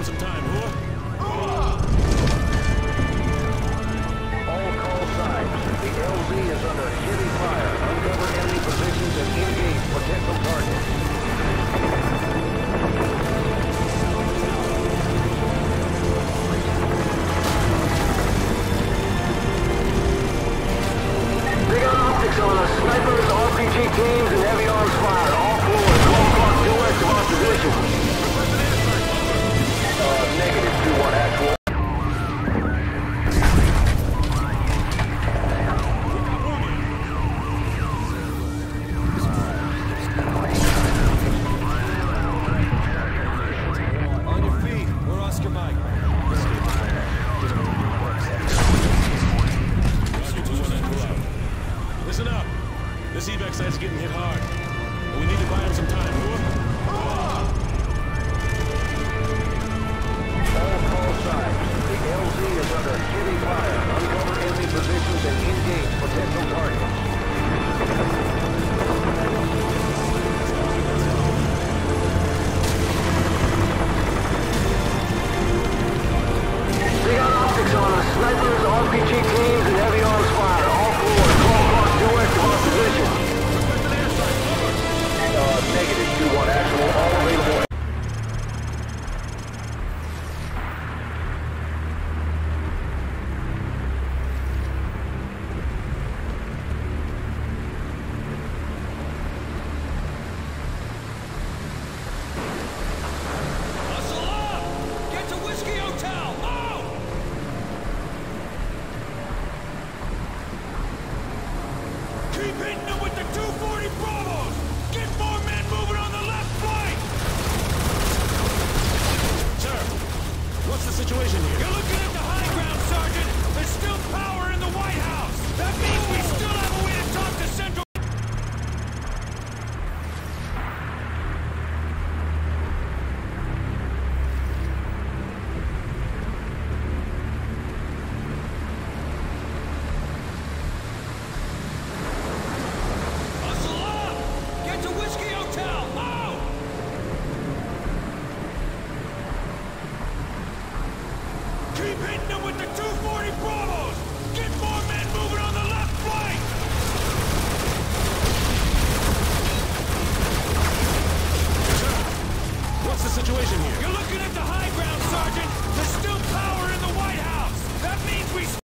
down some time, huh? All call signs. The LZ is under heavy fire. Uncover enemy positions and engage potential targets. Big on optics on us. Snipers, RPG teams, and heavy arms fire. All forward. 12 o'clock, still active on position. Negative 2-1 actual. Situation here. You're looking at the high ground, Sergeant. There's still power in the White House. That means we...